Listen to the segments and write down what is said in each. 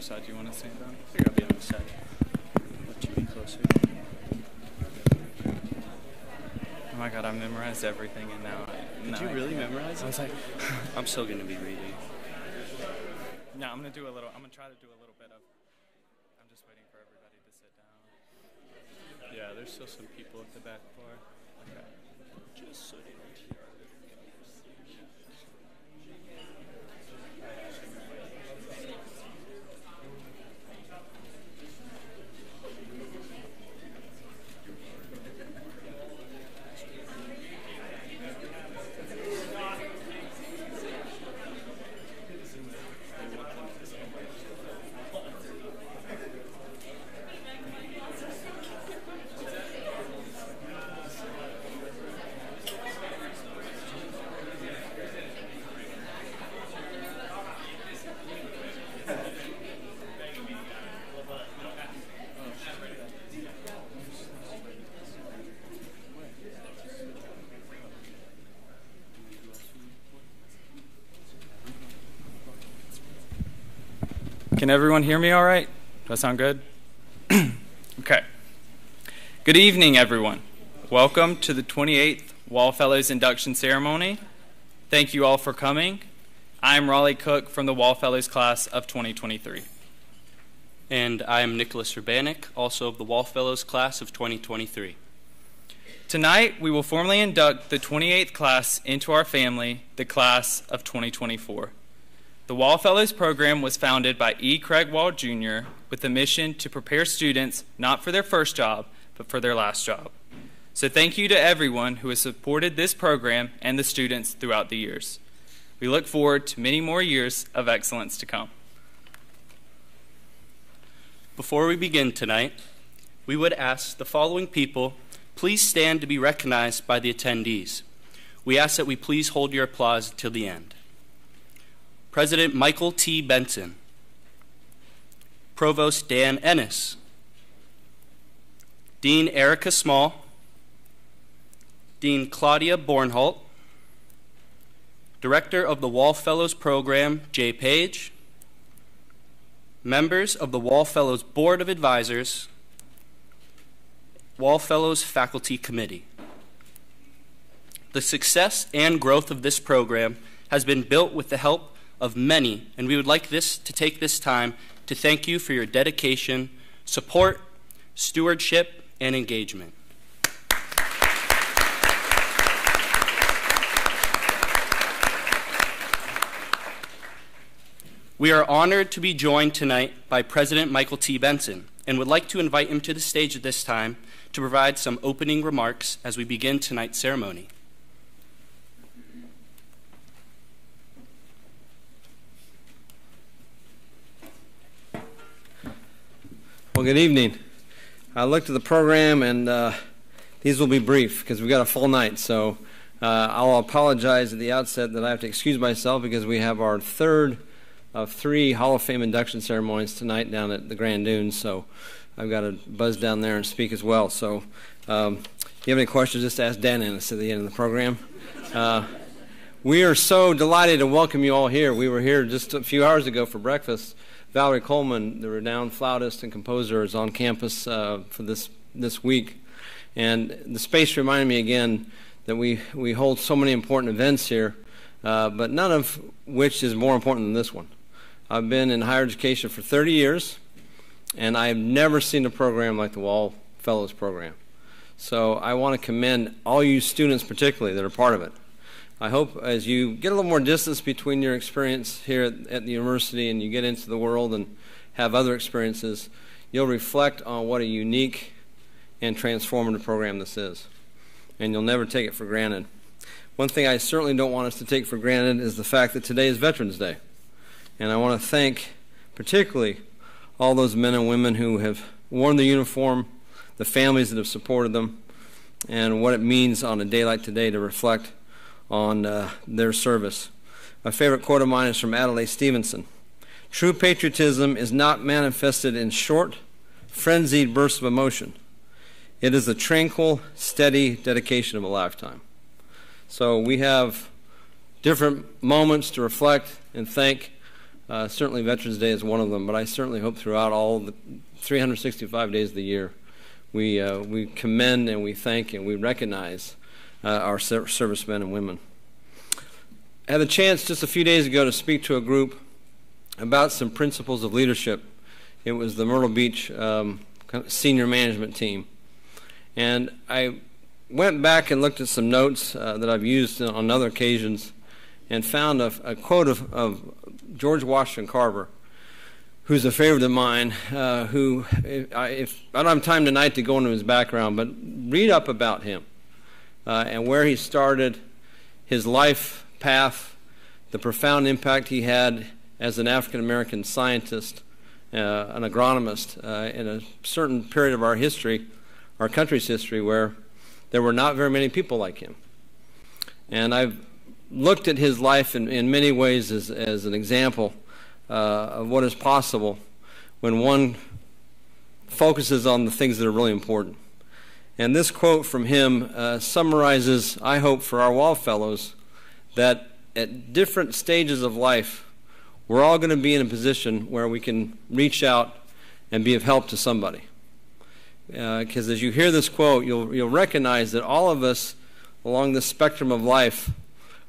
Which side do you want to sit down? I think I'll be on the side. Let you be closer. Oh my God, I memorized everything and now I... Did you really memorize it? I was like... I'm still going to be reading. No, I'm going to do a little... I'm going to try to do a little bit of... I'm just waiting for everybody to sit down. Yeah, there's still some people at the back floor. Okay. Just sitting here. Can everyone hear me all right? Does that sound good? Okay. Good evening, everyone. Welcome to the 28th Wall Fellows induction ceremony. Thank you all for coming. I'm Raleigh Cook from the Wall Fellows class of 2023. And I'm Nicholas Urbanik, also of the Wall Fellows class of 2023. Tonight, we will formally induct the 28th class into our family, the class of 2024. The Wall Fellows program was founded by E. Craig Wall Jr. with the mission to prepare students not for their first job, but for their last job. So thank you to everyone who has supported this program and the students throughout the years. We look forward to many more years of excellence to come. Before we begin tonight, we would ask the following people, please stand to be recognized by the attendees. We ask that we please hold your applause till the end. President Michael T. Benson, Provost Dan Ennis, Dean Erica Small, Dean Claudia Bornholt, Director of the Wall Fellows Program, Jay Page, members of the Wall Fellows Board of Advisors, Wall Fellows Faculty Committee. The success and growth of this program has been built with the help of many, and we would like to take this time to thank you for your dedication, support, stewardship, and engagement. We are honored to be joined tonight by President Michael T. Benson, and would like to invite him to the stage at this time to provide some opening remarks as we begin tonight's ceremony. Well, good evening. I looked at the program, and these will be brief because we've got a full night. So I'll apologize at the outset that I have to excuse myself because we have our third of three Hall of Fame induction ceremonies tonight down at the Grand Dunes. So I've got to buzz down there and speak as well. So if you have any questions, just ask Dan Ennis at the end of the program. We are so delighted to welcome you all here. We were here just a few hours ago for breakfast. Valerie Coleman, the renowned flautist and composer, is on campus for this week. And the space reminded me again that we hold so many important events here, but none of which is more important than this one. I've been in higher education for 30 years, and I have never seen a program like the Wall Fellows program. So I want to commend all you students particularly that are part of it. I hope as you get a little more distance between your experience here at the university and you get into the world and have other experiences, you'll reflect on what a unique and transformative program this is. And you'll never take it for granted. One thing I certainly don't want us to take for granted is the fact that today is Veterans Day. And I want to thank particularly all those men and women who have worn the uniform, the families that have supported them, and what it means on a day like today to reflect on their service. My favorite quote of mine is from Adelaide Stevenson. True patriotism is not manifested in short, frenzied bursts of emotion. It is the tranquil, steady dedication of a lifetime. So we have different moments to reflect and thank Certainly Veterans Day is one of them, but I certainly hope throughout all the 365 days of the year we commend and we thank and we recognize our servicemen and women. I had the chance just a few days ago to speak to a group about some principles of leadership. It was the Myrtle Beach senior management team. And I went back and looked at some notes that I've used on other occasions and found a quote of George Washington Carver, who's a favorite of mine, who, I don't have time tonight to go into his background, but read up about him and where he started, his life path, the profound impact he had as an African-American scientist, an agronomist, in a certain period of our history, our country's history, where there were not very many people like him. And I've looked at his life in many ways as an example of what is possible when one focuses on the things that are really important. And this quote from him summarizes, I hope, for our Wall Fellows, that at different stages of life, we're all going to be in a position where we can reach out and be of help to somebody. Because as you hear this quote, you'll recognize that all of us along the spectrum of life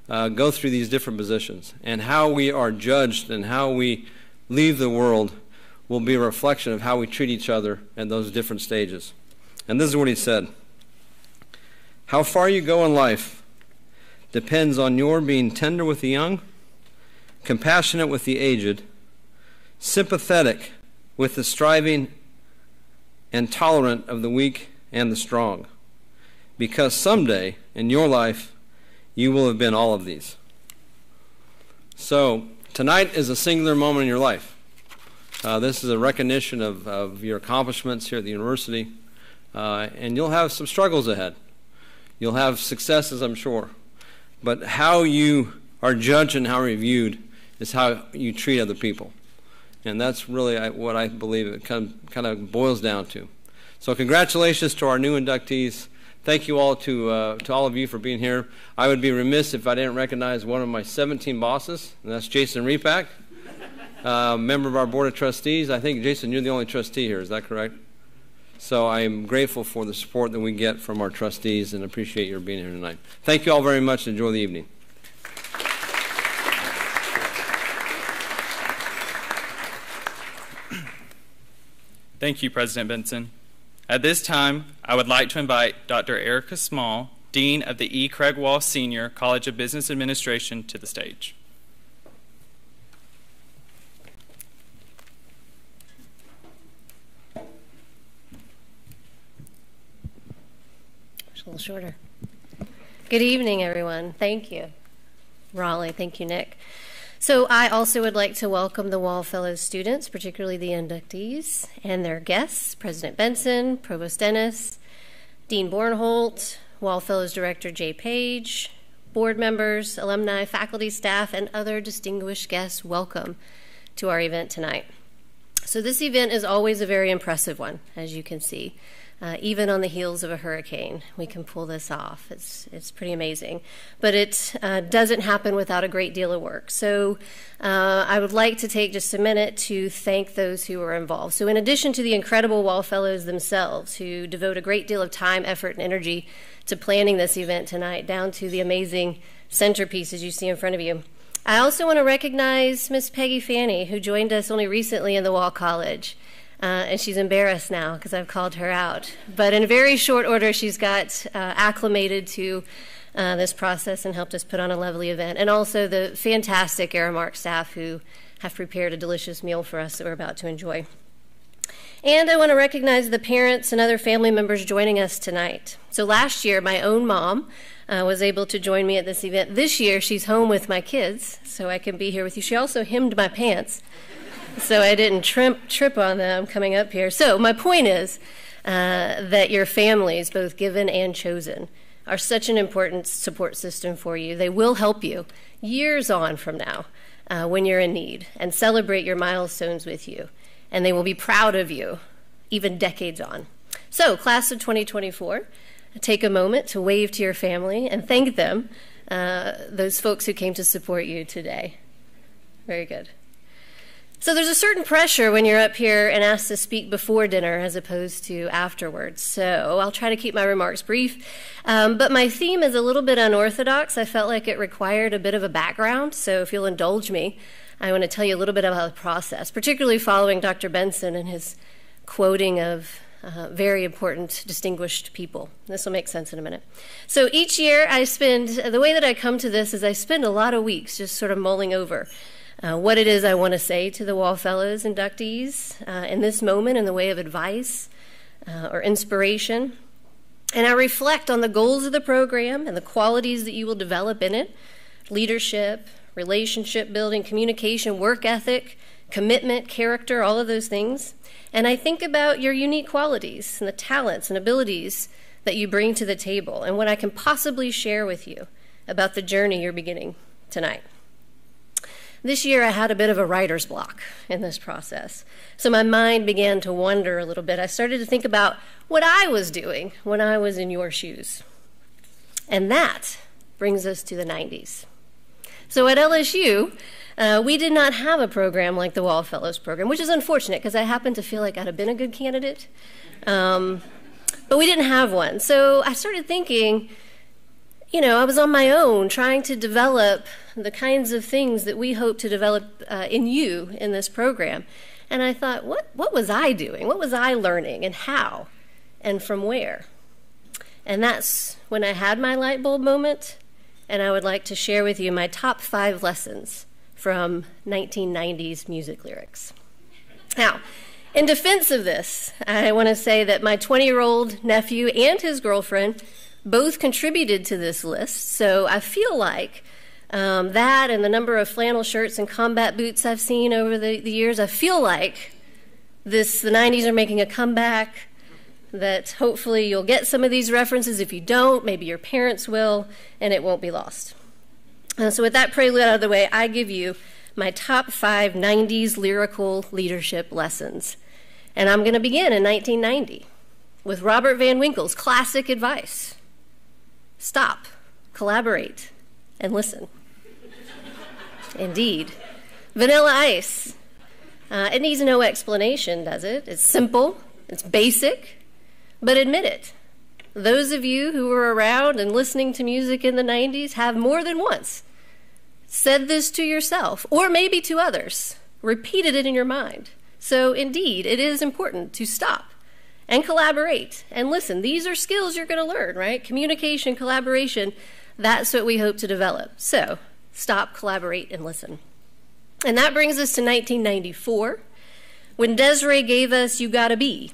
go through these different positions, and how we are judged and how we leave the world will be a reflection of how we treat each other at those different stages. And this is what he said: how far you go in life depends on your being tender with the young, compassionate with the aged, sympathetic with the striving, and tolerant of the weak and the strong, because someday in your life you will have been all of these. So tonight is a singular moment in your life. This is a recognition of your accomplishments here at the university, and you'll have some struggles ahead. You'll have successes, I'm sure, but how you are judged and how reviewed is how you treat other people. And that's really what I believe it kind of boils down to. So congratulations to our new inductees. Thank you all to all of you for being here. I would be remiss if I didn't recognize one of my 17 bosses, and that's Jason Repack, member of our Board of Trustees. I think, Jason, you're the only trustee here. Is that correct? So I'm grateful for the support that we get from our trustees and appreciate your being here tonight. Thank you all very much. Enjoy the evening. Thank you, President Benson. At this time, I would like to invite Dr. Erica Small, Dean of the E. Craig Wall Sr. College of Business Administration, to the stage. It's a little shorter. Good evening, everyone. Thank you, Raleigh. Thank you, Nick. So I also would like to welcome the Wall Fellows students, particularly the inductees, and their guests, President Benson, Provost Ennis, Dean Bornholt, Wall Fellows Director Jay Page, board members, alumni, faculty, staff, and other distinguished guests. Welcome to our event tonight. So this event is always a very impressive one, as you can see. Even on the heels of a hurricane, we can pull this off. It's pretty amazing. But it doesn't happen without a great deal of work. So I would like to take just a minute to thank those who are involved. So in addition to the incredible Wall Fellows themselves, who devote a great deal of time, effort, and energy to planning this event tonight, down to the amazing centerpieces you see in front of you, I also want to recognize Miss Peggy Fanny, who joined us only recently in the Wall College. And she's embarrassed now because I've called her out. But in very short order, she's got acclimated to this process and helped us put on a lovely event. And also the fantastic Aramark staff who have prepared a delicious meal for us that we're about to enjoy. And I want to recognize the parents and other family members joining us tonight. So last year, my own mom was able to join me at this event. This year, she's home with my kids, so I can be here with you. She also hemmed my pants, so I didn't trip on them coming up here. So my point is that your families, both given and chosen, are such an important support system for you. They will help you years on from now when you're in need and celebrate your milestones with you. And they will be proud of you even decades on. So class of 2024, take a moment to wave to your family and thank them, those folks who came to support you today. Very good. So there's a certain pressure when you're up here and asked to speak before dinner as opposed to afterwards. So I'll try to keep my remarks brief. But my theme is a little bit unorthodox. I felt like it required a bit of a background. So if you'll indulge me, I want to tell you a little bit about the process, particularly following Dr. Benson and his quoting of very important, distinguished people. This will make sense in a minute. So each year I spend, the way that I come to this is I spend a lot of weeks just sort of mulling over what it is I want to say to the Wall Fellows inductees in this moment in the way of advice or inspiration. And I reflect on the goals of the program and the qualities that you will develop in it: leadership, relationship building, communication, work ethic, commitment, character, all of those things. And I think about your unique qualities and the talents and abilities that you bring to the table and what I can possibly share with you about the journey you're beginning tonight. This year I had a bit of a writer's block in this process, so my mind began to wander a little bit. I started to think about what I was doing when I was in your shoes. And that brings us to the 90s. So at LSU, we did not have a program like the Wall Fellows program, which is unfortunate because I happen to feel like I'd have been a good candidate, but we didn't have one. So I started thinking, I was on my own trying to develop the kinds of things that we hope to develop in you in this program. And I thought, what was I doing? What was I learning, and how, and from where? And that's when I had my light bulb moment, and I would like to share with you my top 5 lessons from 1990s music lyrics. Now, in defense of this, I want to say that my 20-year-old nephew and his girlfriend both contributed to this list, so I feel like that and the number of flannel shirts and combat boots I've seen over the years, I feel like the 90s are making a comeback, that hopefully you'll get some of these references. If you don't, maybe your parents will, and it won't be lost. So with that prelude out of the way, I give you my top 5 90s lyrical leadership lessons. And I'm going to begin in 1990 with Robert Van Winkle's classic advice: stop, collaborate, and listen. Indeed. Vanilla Ice. It needs no explanation, does it? It's simple, it's basic, but admit it. Those of you who were around and listening to music in the 90s have more than once said this to yourself, or maybe to others, repeated it in your mind. So indeed, it is important to stop and collaborate and listen. These are skills you're going to learn, right? Communication, collaboration, that's what we hope to develop. So stop, collaborate, and listen. And that brings us to 1994, when Desiree gave us You Gotta Be,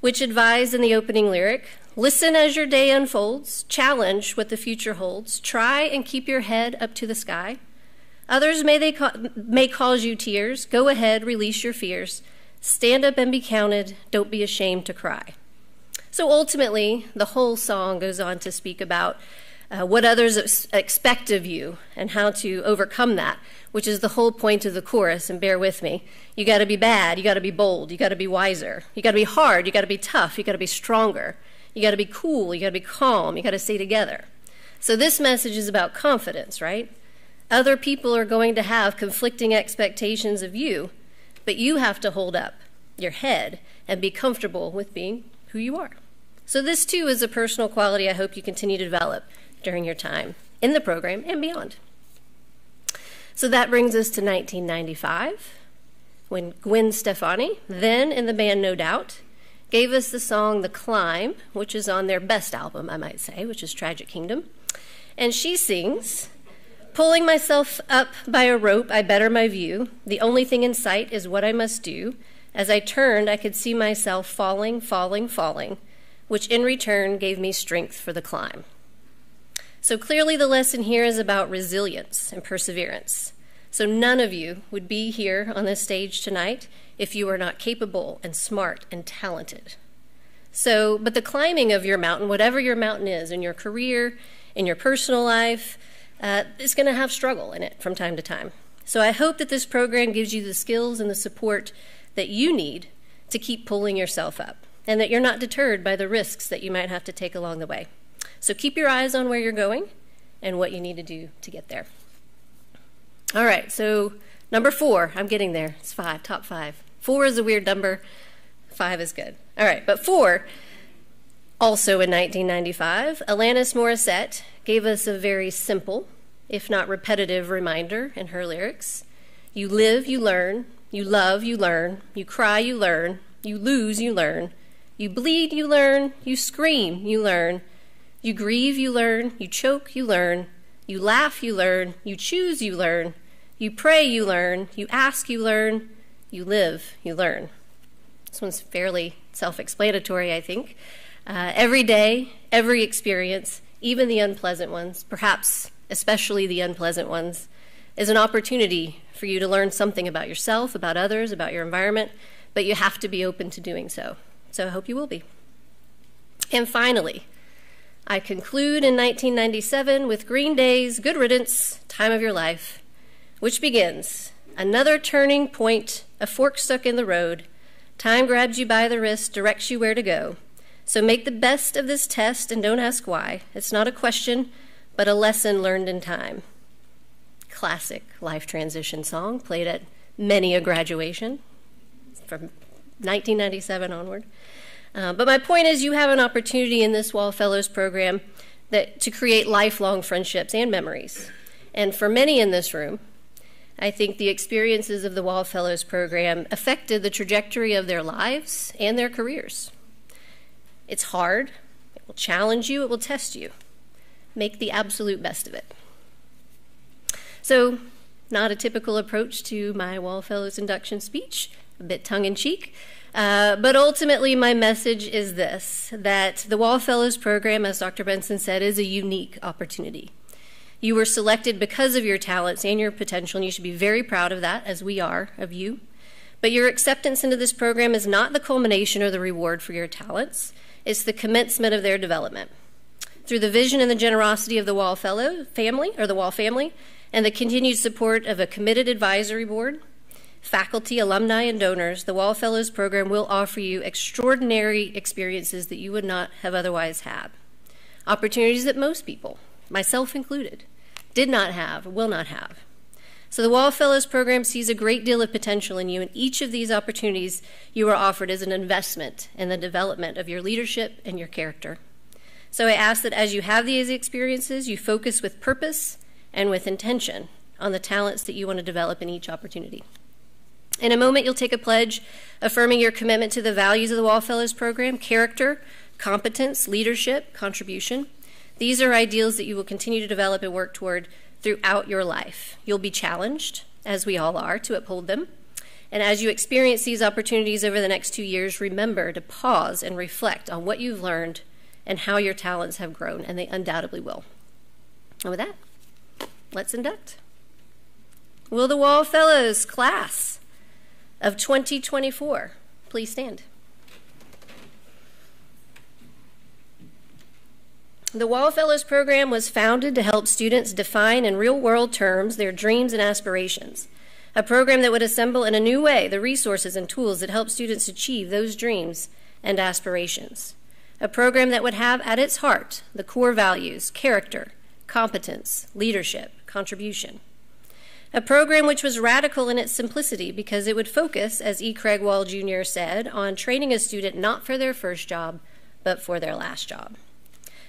which advised in the opening lyric, listen as your day unfolds, challenge what the future holds, try and keep your head up to the sky. Others may cause you tears, go ahead, release your fears, stand up and be counted, don't be ashamed to cry. So ultimately, the whole song goes on to speak about what others expect of you and how to overcome that, which is the whole point of the chorus, and bear with me. You gotta be bad, you gotta be bold, you gotta be wiser, you gotta be hard, you gotta be tough, you gotta be stronger, you gotta be cool, you gotta be calm, you gotta stay together. So this message is about confidence, right? Other people are going to have conflicting expectations of you, but you have to hold up your head and be comfortable with being who you are. So this too is a personal quality I hope you continue to develop during your time in the program and beyond. So that brings us to 1995, when Gwen Stefani, then in the band No Doubt, gave us the song The Climb, which is on their best album, I might say, which is Tragic Kingdom. And she sings, pulling myself up by a rope, I better my view. The only thing in sight is what I must do. As I turned, I could see myself falling, falling, falling, which in return gave me strength for the climb. So clearly the lesson here is about resilience and perseverance. So none of you would be here on this stage tonight if you were not capable and smart and talented. So, but the climbing of your mountain, whatever your mountain is, in your career, in your personal life, it's going to have struggle in it from time to time. So I hope that this program gives you the skills and the support that you need to keep pulling yourself up, and that you're not deterred by the risks that you might have to take along the way. So keep your eyes on where you're going and what you need to do to get there. All right, so Number 4, I'm getting there. It's 5, top 5. 4 is a weird number. 5 is good. All right, but 4, also in 1995, Alanis Morissette gave us a very simple, if not repetitive, reminder in her lyrics. You live, you learn. You love, you learn. You cry, you learn. You lose, you learn. You bleed, you learn. You scream, you learn. You grieve, you learn. You choke, you learn. You laugh, you learn. You choose, you learn. You pray, you learn. You ask, you learn. You live, you learn. This one's fairly self-explanatory, I think. Every day, every experience, even the unpleasant ones, perhaps especially the unpleasant ones, is an opportunity for you to learn something about yourself, about others, about your environment, but you have to be open to doing so. So I hope you will be. And finally, I conclude in 1997 with Green Day's Good Riddance, Time of Your Life, which begins, another turning point, a fork stuck in the road. Time grabs you by the wrist, directs you where to go. So make the best of this test and don't ask why. It's not a question, but a lesson learned in time. Classic life transition song, played at many a graduation from 1997 onward. But my point is you have an opportunity in this Wall Fellows program to create lifelong friendships and memories. And for many in this room, I think the experiences of the Wall Fellows program affected the trajectory of their lives and their careers. It's hard, it will challenge you, it will test you. Make the absolute best of it. So, not a typical approach to my Wall Fellows induction speech, a bit tongue-in-cheek, but ultimately my message is this, that the Wall Fellows program, as Dr. Benson said, is a unique opportunity. You were selected because of your talents and your potential, and you should be very proud of that, as we are of you. But your acceptance into this program is not the culmination or the reward for your talents, it's the commencement of their development. Through the vision and the generosity of the Wall Fellow family, or the Wall family, and the continued support of a committed advisory board, faculty, alumni, and donors, the Wall Fellows program will offer you extraordinary experiences that you would not have otherwise had. Opportunities that most people, myself included, did not have, will not have. So the Wall Fellows program sees a great deal of potential in you, and each of these opportunities you are offered is an investment in the development of your leadership and your character. So I ask that as you have these experiences, you focus with purpose and with intention on the talents that you want to develop in each opportunity. In a moment, you'll take a pledge affirming your commitment to the values of the Wall Fellows program: character, competence, leadership, contribution. These are ideals that you will continue to develop and work toward throughout your life. You'll be challenged, as we all are, to uphold them. And as you experience these opportunities over the next 2 years, remember to pause and reflect on what you've learned and how your talents have grown, and they undoubtedly will. And with that, let's induct. Will the Wall Fellows class of 2024 please stand? The Wall Fellows program was founded to help students define in real-world terms their dreams and aspirations, a program that would assemble in a new way the resources and tools that help students achieve those dreams and aspirations, a program that would have at its heart the core values: character, competence, leadership, contribution. A program which was radical in its simplicity because it would focus, as E. Craig Wall Jr. said, on training a student not for their first job, but for their last job.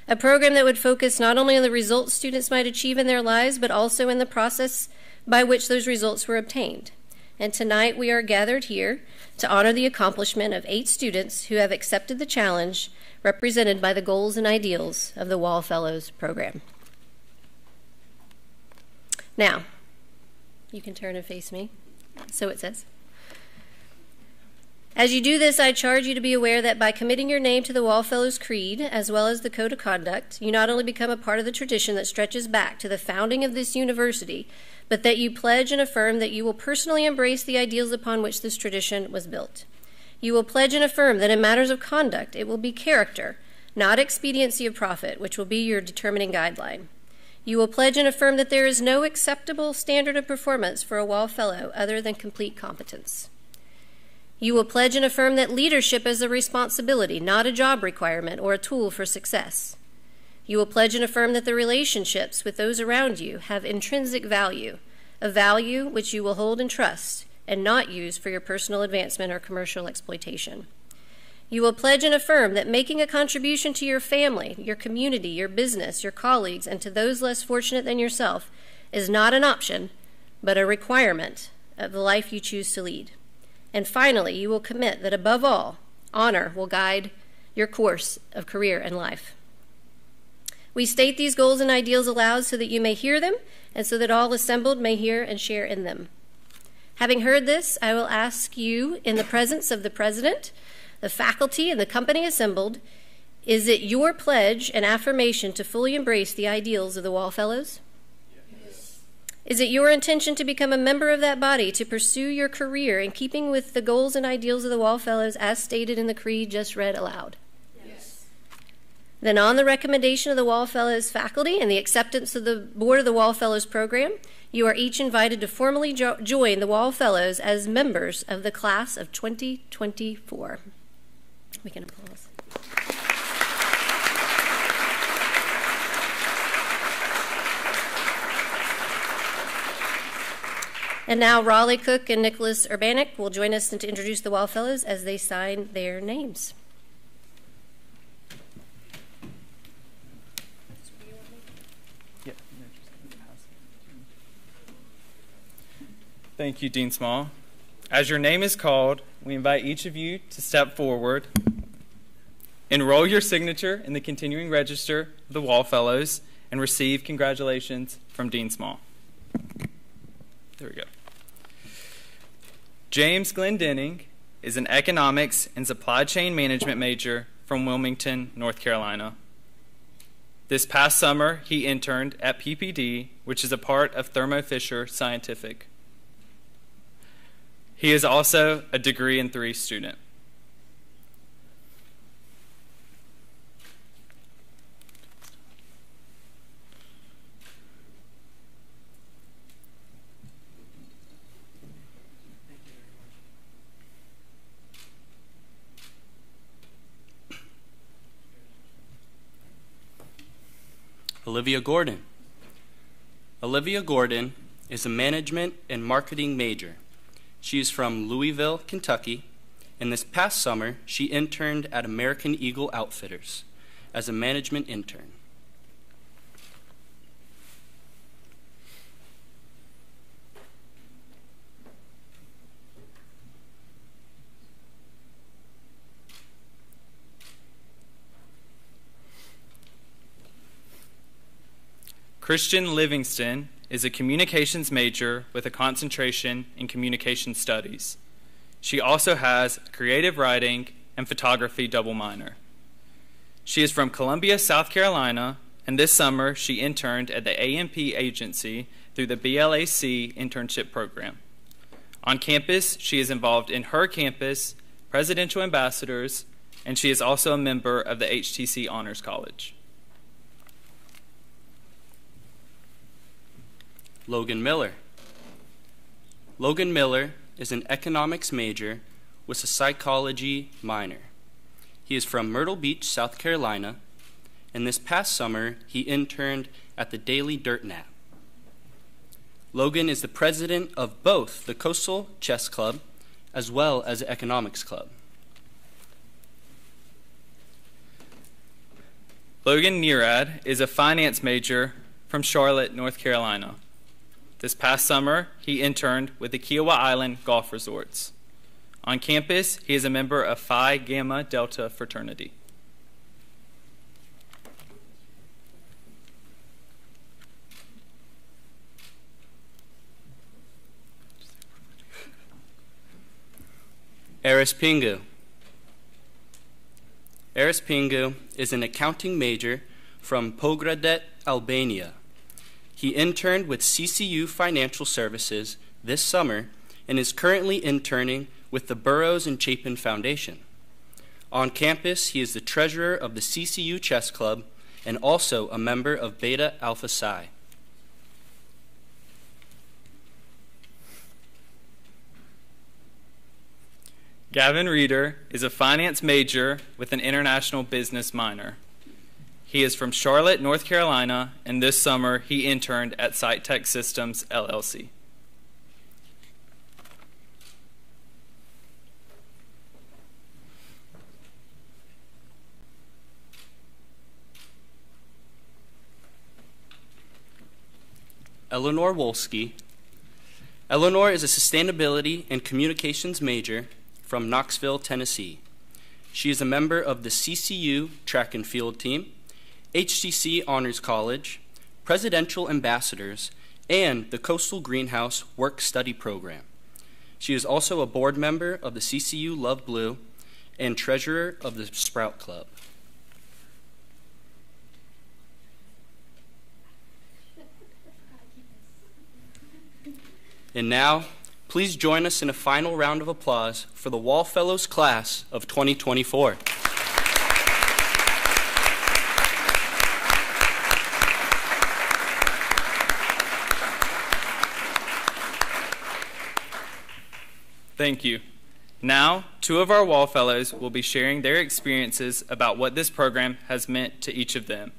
A program that would focus not only on the results students might achieve in their lives, but also in the process by which those results were obtained. And tonight we are gathered here to honor the accomplishment of 8 students who have accepted the challenge represented by the goals and ideals of the Wall Fellows program. Now, you can turn and face me, so it says. As you do this, I charge you to be aware that by committing your name to the Wall Fellows Creed, as well as the Code of Conduct, you not only become a part of the tradition that stretches back to the founding of this university, but that you pledge and affirm that you will personally embrace the ideals upon which this tradition was built. You will pledge and affirm that in matters of conduct, it will be character, not expediency of profit, which will be your determining guideline. You will pledge and affirm that there is no acceptable standard of performance for a Wall Fellow other than complete competence. You will pledge and affirm that leadership is a responsibility, not a job requirement or a tool for success. You will pledge and affirm that the relationships with those around you have intrinsic value, a value which you will hold in trust and not use for your personal advancement or commercial exploitation. You will pledge and affirm that making a contribution to your family, your community, your business, your colleagues, and to those less fortunate than yourself is not an option, but a requirement of the life you choose to lead. And finally, you will commit that above all, honor will guide your course of career and life. We state these goals and ideals aloud so that you may hear them and so that all assembled may hear and share in them. Having heard this, I will ask you, in the presence of the president, the faculty, and the company assembled, is it your pledge and affirmation to fully embrace the ideals of the Wall Fellows? Yes. Is it your intention to become a member of that body, to pursue your career in keeping with the goals and ideals of the Wall Fellows as stated in the creed just read aloud? Yes. Then, on the recommendation of the Wall Fellows faculty and the acceptance of the board of the Wall Fellows program, you are each invited to formally join the Wall Fellows as members of the class of 2024. We can applause. And now Raleigh Cook and Nicholas Urbanek will join us and to introduce the Wall Fellows as they sign their names. Thank you, Dean Small. As your name is called, we invite each of you to step forward, enroll your signature in the continuing register of the Wall Fellows, and receive congratulations from Dean Small. There we go. James Glendenning is an economics and supply chain management major from Wilmington, North Carolina. This past summer, he interned at PPD, which is a part of Thermo Fisher Scientific. He is also a degree in 3 student. Olivia Gordon. Olivia Gordon is a management and marketing major. She is from Louisville, Kentucky, and this past summer she interned at American Eagle Outfitters as a management intern. Christian Livingston is a communications major with a concentration in communication studies. She also has a creative writing and photography double minor. She is from Columbia, South Carolina, and this summer she interned at the AMP agency through the BLAC internship program. On campus, she is involved in her campus, presidential ambassadors, and she is also a member of the HTC Honors College. Logan Miller. Logan Miller is an economics major with a psychology minor. He is from Myrtle Beach, South Carolina, and this past summer he interned at the Daily Dirt Nap. Logan is the president of both the Coastal Chess Club as well as the Economics Club. Logan Neerad is a finance major from Charlotte, North Carolina. This past summer, he interned with the Kiawah Island Golf Resorts. On campus, he is a member of Phi Gamma Delta fraternity. Eris Pingu. Eris Pingu is an accounting major from Pogradet, Albania. He interned with CCU Financial Services this summer and is currently interning with the Burroughs and Chapin Foundation. On campus, he is the treasurer of the CCU Chess Club and also a member of Beta Alpha Psi. Gavin Reeder is a finance major with an international business minor. He is from Charlotte, North Carolina, and this summer he interned at SciTech Systems, LLC. Eleanor Wolski. Eleanor is a sustainability and communications major from Knoxville, Tennessee. She is a member of the CCU track and field team, HCC Honors College, Presidential Ambassadors, and the Coastal Greenhouse Work-Study Program. She is also a board member of the CCU Love Blue and treasurer of the Sprout Club. And now, please join us in a final round of applause for the Wall Fellows Class of 2024. Thank you. Now, two of our Wall Fellows will be sharing their experiences about what this program has meant to each of them.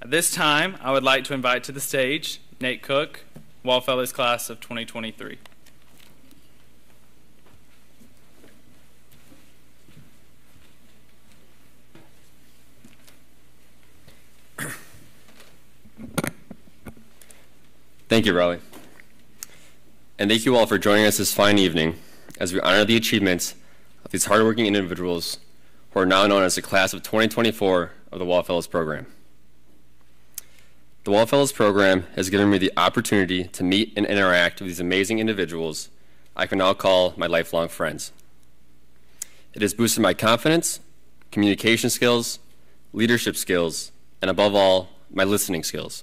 At this time, I would like to invite to the stage Nate Cook, Wall Fellows Class of 2023. Thank you, Raleigh. And thank you all for joining us this fine evening as we honor the achievements of these hardworking individuals who are now known as the Class of 2024 of the Wall Fellows Program. The Wall Fellows Program has given me the opportunity to meet and interact with these amazing individuals I can now call my lifelong friends. It has boosted my confidence, communication skills, leadership skills, and above all, my listening skills.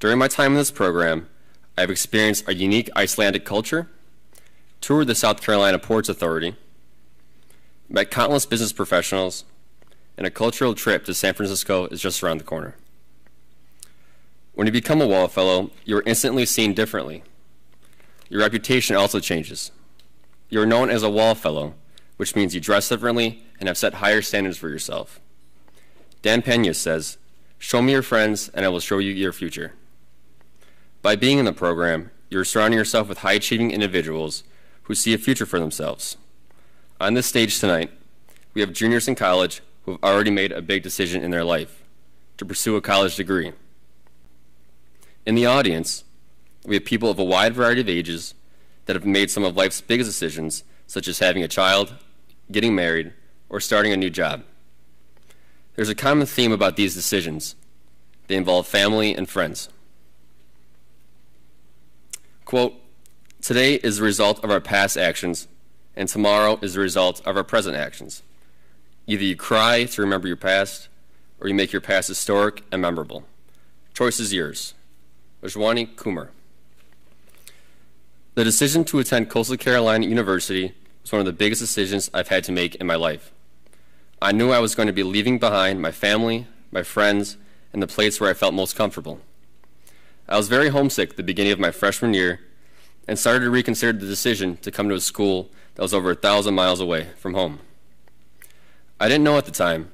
During my time in this program, I have experienced our unique Icelandic culture, toured the South Carolina Ports Authority, met countless business professionals, and a cultural trip to San Francisco is just around the corner. When you become a Wall Fellow, you are instantly seen differently. Your reputation also changes. You are known as a Wall Fellow, which means you dress differently and have set higher standards for yourself. Dan Pena says, "Show me your friends and I will show you your future." By being in the program, you're surrounding yourself with high-achieving individuals who see a future for themselves. On this stage tonight, we have juniors in college who have already made a big decision in their life to pursue a college degree. In the audience, we have people of a wide variety of ages that have made some of life's biggest decisions, such as having a child, getting married, or starting a new job. There's a common theme about these decisions. They involve family and friends. Quote, "Today is the result of our past actions, and tomorrow is the result of our present actions. Either you cry to remember your past, or you make your past historic and memorable. Choice is yours." Ajwani Kumar. The decision to attend Coastal Carolina University was one of the biggest decisions I've had to make in my life. I knew I was going to be leaving behind my family, my friends, and the place where I felt most comfortable. I was very homesick at the beginning of my freshman year and started to reconsider the decision to come to a school that was over 1,000 miles away from home. I didn't know at the time,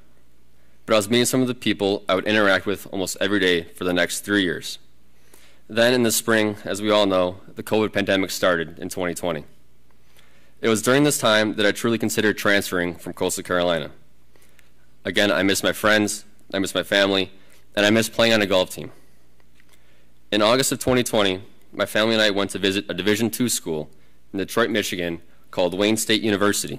but I was meeting some of the people I would interact with almost every day for the next 3 years. Then in the spring, as we all know, the COVID pandemic started in 2020. It was during this time that I truly considered transferring from Coastal Carolina. Again, I missed my friends, I missed my family, and I missed playing on a golf team. In August of 2020, my family and I went to visit a Division II school in Detroit, Michigan called Wayne State University.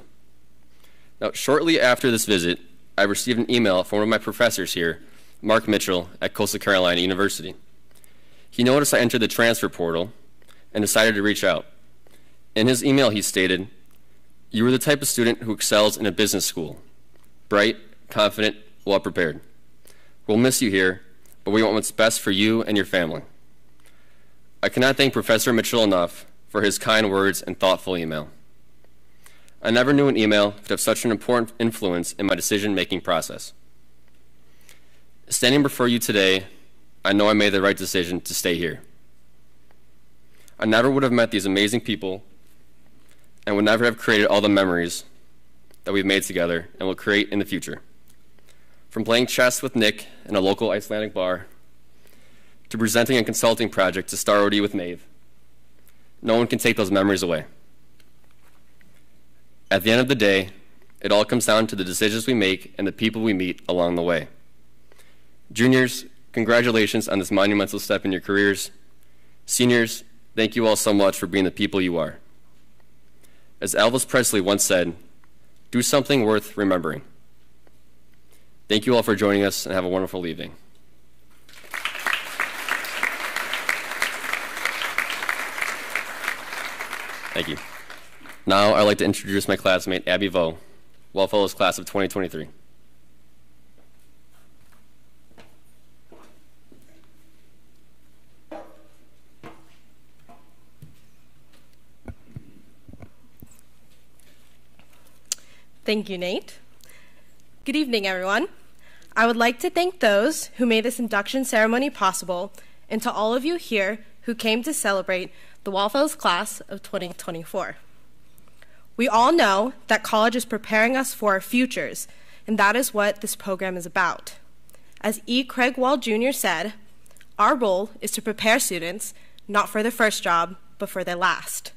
Now, shortly after this visit, I received an email from one of my professors here, Mark Mitchell at Coastal Carolina University. He noticed I entered the transfer portal and decided to reach out. In his email, he stated, "You are the type of student who excels in a business school, bright, confident, well-prepared. We'll miss you here, but we want what's best for you and your family." I cannot thank Professor Mitchell enough for his kind words and thoughtful email. I never knew an email could have such an important influence in my decision-making process. Standing before you today, I know I made the right decision to stay here. I never would have met these amazing people and would never have created all the memories that we've made together and will create in the future. From playing chess with Nick in a local Icelandic bar, to presenting a consulting project to Star OD with Maeve. No one can take those memories away. At the end of the day, it all comes down to the decisions we make and the people we meet along the way. Juniors, Congratulations on this monumental step in your careers. Seniors, thank you all so much for being the people you are. As Elvis Presley once said, do something worth remembering. Thank you all for joining us and have a wonderful evening. Thank you. Now I'd like to introduce my classmate, Abby Vaux, Wall Fellows class of 2023. Thank you, Nate. Good evening, everyone. I would like to thank those who made this induction ceremony possible and to all of you here who came to celebrate the Wall Fellows class of 2024. We all know that college is preparing us for our futures, and that is what this program is about. As E. Craig Wall Jr. said, our role is to prepare students not for their first job, but for their last.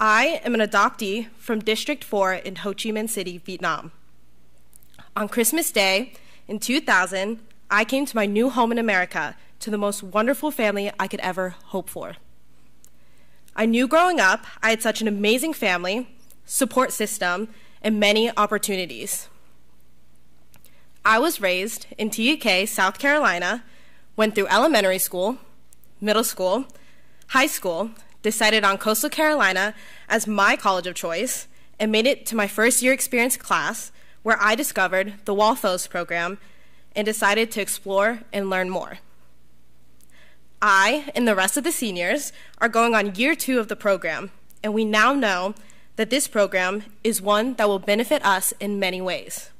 I am an adoptee from District 4 in Ho Chi Minh City, Vietnam. On Christmas Day in 2000, I came to my new home in America to the most wonderful family I could ever hope for. I knew growing up I had such an amazing family, support system, and many opportunities. I was raised in TEK, South Carolina, went through elementary school, middle school, high school, decided on Coastal Carolina as my college of choice, and made it to my first year experience class where I discovered the Wall Fellows program and decided to explore and learn more. I and the rest of the seniors are going on year 2 of the program, and we now know that this program is one that will benefit us in many ways.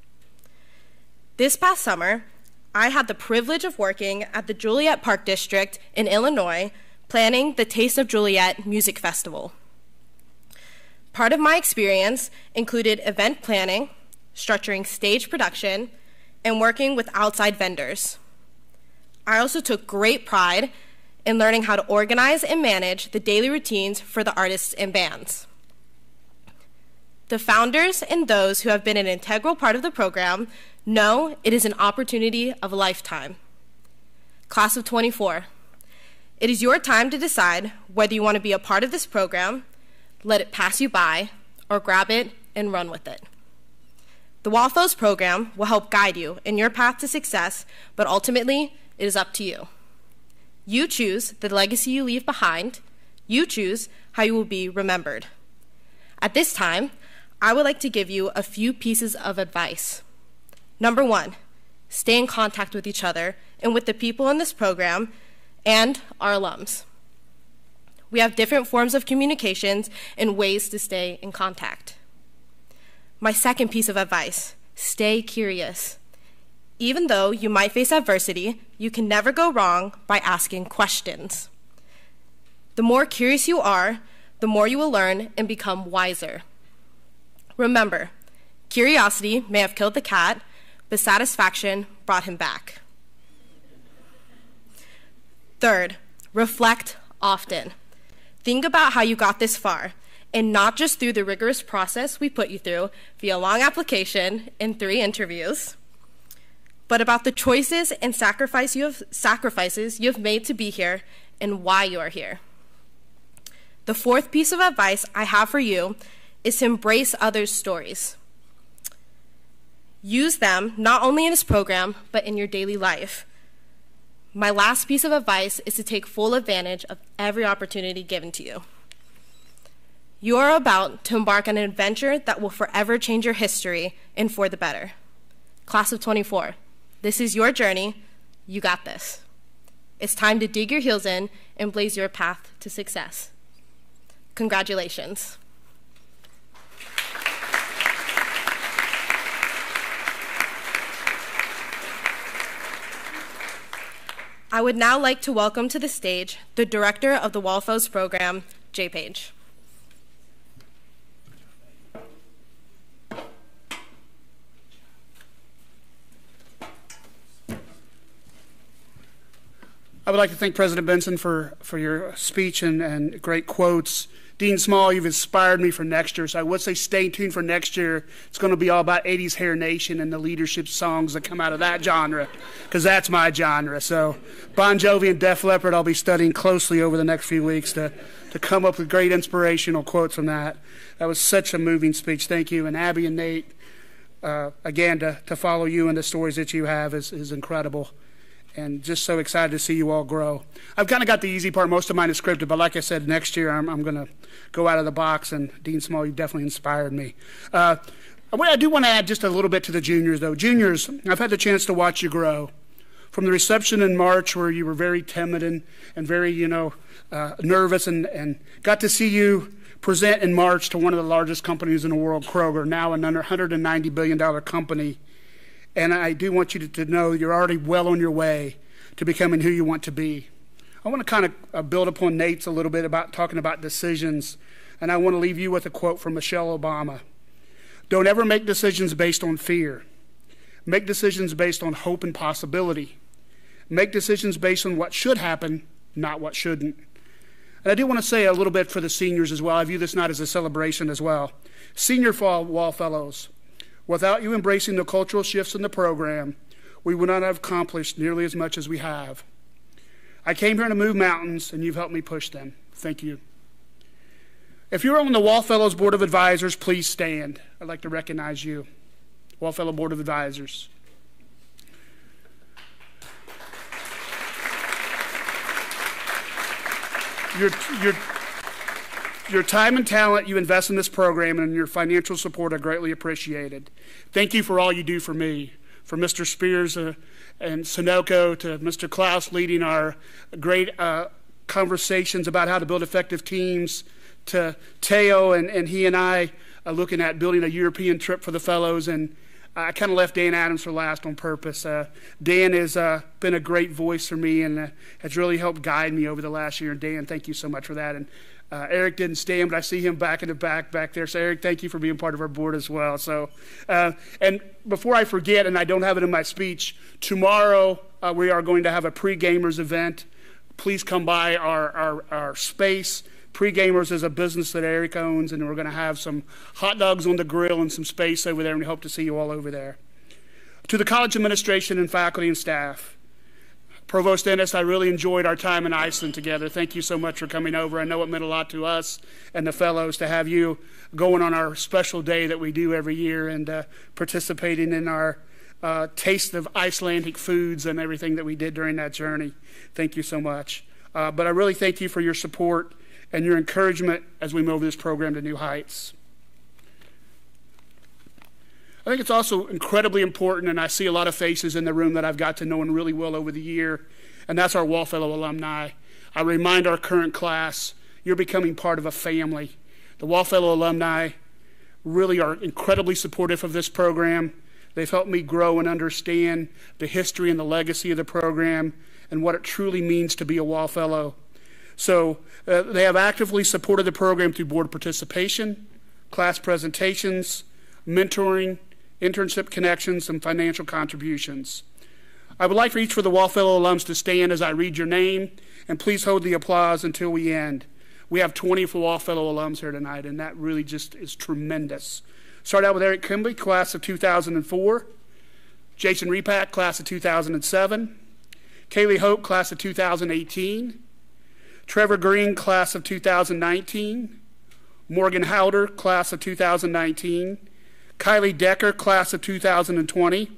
This past summer, I had the privilege of working at the Juliet Park District in Illinois planning the Taste of Juliet Music Festival. Part of my experience included event planning, structuring stage production, and working with outside vendors. I also took great pride in learning how to organize and manage the daily routines for the artists and bands. The founders and those who have been an integral part of the program know it is an opportunity of a lifetime. Class of 24. It is your time to decide whether you want to be a part of this program, let it pass you by, or grab it and run with it. The Wall Fellows program will help guide you in your path to success, but ultimately, it is up to you. You choose the legacy you leave behind. You choose how you will be remembered. At this time, I would like to give you a few pieces of advice. Number 1, stay in contact with each other and with the people in this program and our alums. We have different forms of communications and ways to stay in contact. My second piece of advice, stay curious. Even though you might face adversity, you can never go wrong by asking questions. The more curious you are, the more you will learn and become wiser. Remember, curiosity may have killed the cat, but satisfaction brought him back. Third, reflect often. Think about how you got this far, and not just through the rigorous process we put you through via long application and 3 interviews, but about the choices and sacrifices you have made to be here and why you are here. The fourth piece of advice I have for you is to embrace others' stories. Use them not only in this program, but in your daily life. My last piece of advice is to take full advantage of every opportunity given to you. You are about to embark on an adventure that will forever change your history and for the better. Class of 24, this is your journey. You got this. It's time to dig your heels in and blaze your path to success. Congratulations. I would now like to welcome to the stage the director of the Wall Fellows program, Jay Page. I would like to thank President Benson for your speech and great quotes Dean Small, you've inspired me for next year. So I would say stay tuned for next year. It's going to be all about 80s Hair Nation and the leadership songs that come out of that genre, because that's my genre. So Bon Jovi and Def Leppard, I'll be studying closely over the next few weeks to come up with great inspirational quotes from that. That was such a moving speech. Thank you. And Abby and Nate, again, to follow you and the stories that you have is incredible. And just so excited to see you all grow. I've kind of got the easy part. Most of mine is scripted, but like I said, next year I'm going to go out of the box. And Dean Small, you definitely inspired me. I do want to add just a little bit to the juniors, though. Juniors, I've had the chance to watch you grow. From the reception in March, where you were very timid and very, nervous, and got to see you present in March to one of the largest companies in the world, Kroger, now an under $190 billion company. And I do want you to know you're already well on your way to becoming who you want to be. I want to kind of build upon Nate's a little bit about talking about decisions. And I want to leave you with a quote from Michelle Obama. Don't ever make decisions based on fear. Make decisions based on hope and possibility. Make decisions based on what should happen, not what shouldn't. And I do want to say a little bit for the seniors as well. I view this night as a celebration as well. Senior Wall Fellows, without you embracing the cultural shifts in the program, we would not have accomplished nearly as much as we have. I came here to move mountains, and you've helped me push them. Thank you. If you're on the Wall Fellows Board of Advisors, please stand. I'd like to recognize you. Wall Fellow Board of Advisors. Your time and talent you invest in this program and your financial support are greatly appreciated. Thank you for all you do for me, from Mr. Spears and Sunoco to Mr. Klaus leading our great conversations about how to build effective teams, to Teo and he and I looking at building a European trip for the fellows, and I kind of left Dan Adams for last on purpose. Dan has been a great voice for me and has really helped guide me over the last year. Dan, thank you so much for that. And Eric didn't stand, but I see him back in the back there. So, Eric, thank you for being part of our board as well. So, and before I forget, and I don't have it in my speech, tomorrow we are going to have a pre-gamers event. Please come by our space. Pre-Gamers is a business that Eric owns, and we're going to have some hot dogs on the grill and some space over there, and we hope to see you all over there. To the college administration and faculty and staff, Provost Ennis, I really enjoyed our time in Iceland together. Thank you so much for coming over. I know it meant a lot to us and the fellows to have you going on our special day that we do every year and participating in our taste of Icelandic foods and everything that we did during that journey. Thank you so much. But I really thank you for your support and your encouragement as we move this program to new heights. I think it's also incredibly important, and I see a lot of faces in the room that I've got to know and really well over the year, and that's our Wall Fellow alumni. I remind our current class, you're becoming part of a family. The Wall Fellow alumni really are incredibly supportive of this program. They've helped me grow and understand the history and the legacy of the program and what it truly means to be a Wall Fellow. So they have actively supported the program through board participation, class presentations, mentoring, internship connections, and financial contributions. I would like for each of the Wall Fellow alums to stand as I read your name, and please hold the applause until we end. We have 20 Wall Fellow alums here tonight, and that really just is tremendous. Start out with Eric Kimbley, class of 2004, Jason Repack, class of 2007, Kaylee Hope, class of 2018, Trevor Green, class of 2019, Morgan Howder, class of 2019, Kylie Decker, class of 2020,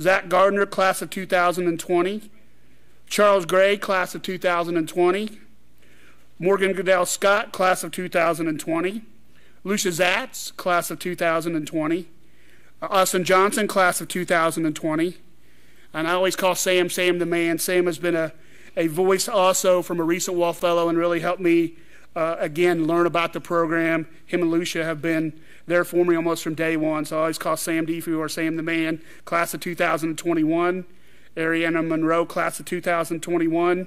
Zach Gardner, class of 2020, Charles Gray, class of 2020, Morgan Goodell Scott, class of 2020, Lucia Zatz, class of 2020, Austin Johnson, class of 2020, and I always call Sam the man. Sam has been a voice also from a recent Wall Fellow and really helped me, again, learn about the program. Him and Lucia have been there for me almost from day one, so I always call Sam Defu or Sam the man, class of 2021, Ariana Monroe, class of 2021.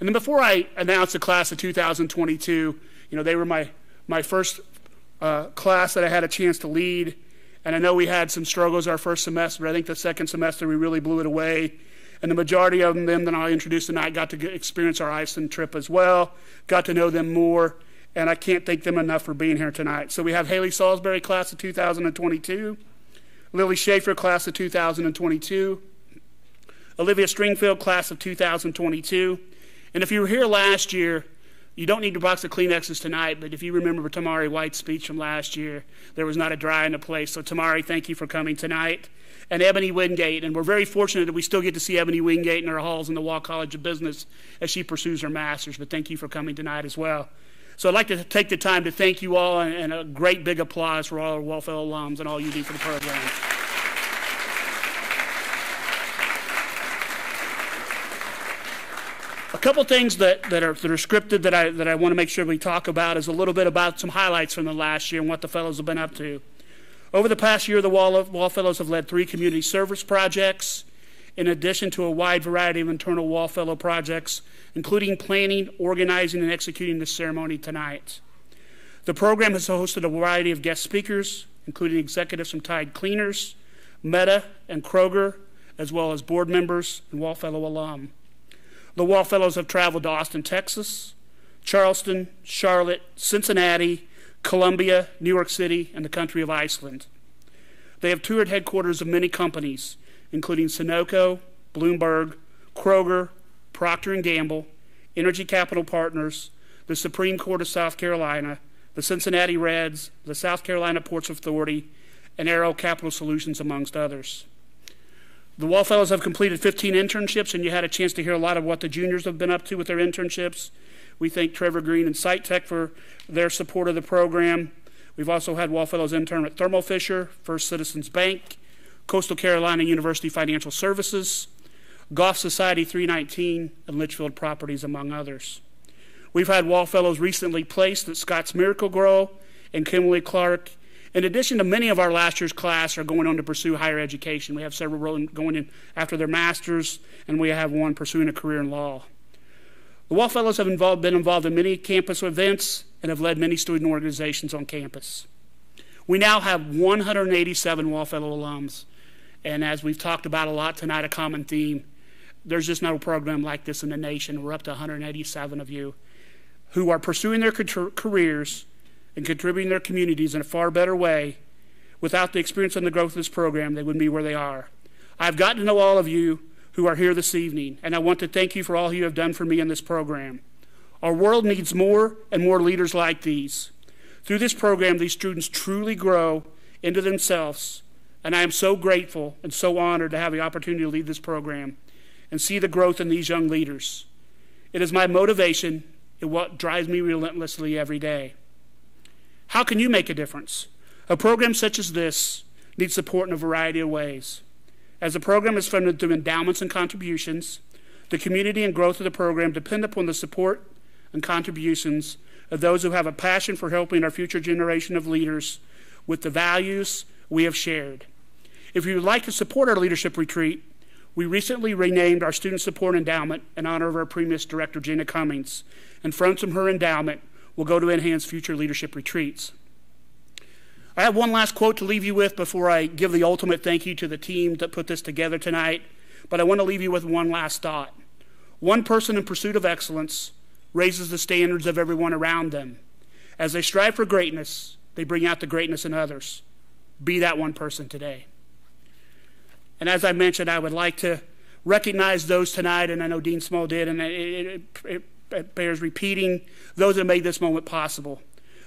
And then before I announced the class of 2022, they were my first class that I had a chance to lead, and I know we had some struggles our first semester, but I think the second semester we really blew it away. And the majority of them that I introduced tonight got to experience our Iceland trip as well, got to know them more, and I can't thank them enough for being here tonight. So we have Haley Salisbury, class of 2022, Lily Schaefer, class of 2022, Olivia Stringfield, class of 2022. And if you were here last year, you don't need a box of Kleenexes tonight, but if you remember Tamari White's speech from last year, there was not a dry in the place. So Tamari, thank you for coming tonight. And Ebony Wingate, and we're very fortunate that we still get to see Ebony Wingate in her halls in the Wall College of Business as she pursues her master's, but thank you for coming tonight as well. So I'd like to take the time to thank you all, and a great big applause for all our Wall Fellow alums and all you do for the program. A couple things that are scripted that I want to make sure we talk about is a little bit about some highlights from the last year and what the fellows have been up to. Over the past year, the Wall Fellows have led 3 community service projects, in addition to a wide variety of internal Wall Fellow projects, including planning, organizing, and executing the ceremony tonight. The program has hosted a variety of guest speakers, including executives from Tide Cleaners, Meta, and Kroger, as well as board members and Wall Fellow alum. The Wall Fellows have traveled to Austin, Texas, Charleston, Charlotte, Cincinnati, Columbia, New York City, and the country of Iceland. They have toured headquarters of many companies, including Sunoco, Bloomberg, Kroger, Procter & Gamble, Energy Capital Partners, the Supreme Court of South Carolina, the Cincinnati Reds, the South Carolina Ports Authority, and Aero Capital Solutions, amongst others. The Wall Fellows have completed 15 internships, and you had a chance to hear a lot of what the juniors have been up to with their internships. We thank Trevor Green and SiteTech for their support of the program. We've also had Wall Fellows intern at Thermo Fisher, First Citizens Bank, Coastal Carolina University Financial Services, Golf Society 319, and Litchfield Properties, among others. We've had Wall Fellows recently placed at Scott's Miracle Grow and Kimberly Clark. In addition to many of our last year's class are going on to pursue higher education. We have several going in after their master's, and we have one pursuing a career in law. The Wall Fellows have been involved in many campus events and have led many student organizations on campus. We now have 187 Wall Fellow alums, and as we've talked about a lot tonight, a common theme, there's just no program like this in the nation. We're up to 187 of you who are pursuing their careers and contributing their communities in a far better way. Without the experience and the growth of this program, they wouldn't be where they are. I've gotten to know all of you who are here this evening, and I want to thank you for all you have done for me in this program. Our world needs more and more leaders like these. Through this program, these students truly grow into themselves, and I am so grateful and so honored to have the opportunity to lead this program and see the growth in these young leaders. It is my motivation, and what drives me relentlessly every day. How can you make a difference? A program such as this needs support in a variety of ways. As the program is funded through endowments and contributions, the community and growth of the program depend upon the support and contributions of those who have a passion for helping our future generation of leaders with the values we have shared. If you would like to support our leadership retreat, we recently renamed our Student Support Endowment in honor of our previous director, Gina Cummings, and funds from her endowment will go to enhance future leadership retreats. I have one last quote to leave you with before I give the ultimate thank you to the team that put this together tonight, but I want to leave you with one last thought. One person in pursuit of excellence raises the standards of everyone around them. As they strive for greatness, they bring out the greatness in others. Be that one person today. And as I mentioned, I would like to recognize those tonight, and I know Dean Small did, and it bears repeating, those that made this moment possible.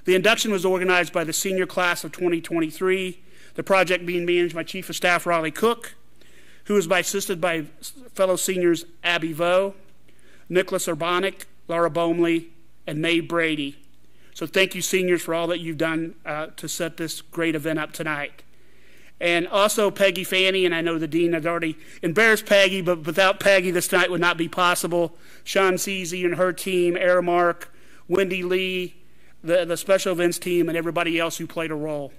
The induction was organized by the senior class of 2023, the project being managed by Chief of Staff Raleigh Cook, who was assisted by fellow seniors Abby Vaux, Nicholas Urbanic, Laura Boemly, and Mae Brady. So thank you, seniors, for all that you've done to set this great event up tonight. And also Peggy Fanny, and I know the dean has already embarrassed Peggy, but without Peggy, this night would not be possible. Sean Ceasy and her team, Aramark, Wendy Lee, the special events team, and everybody else who played a role.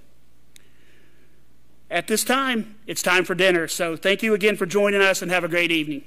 At this time, it's time for dinner. So thank you again for joining us, and have a great evening.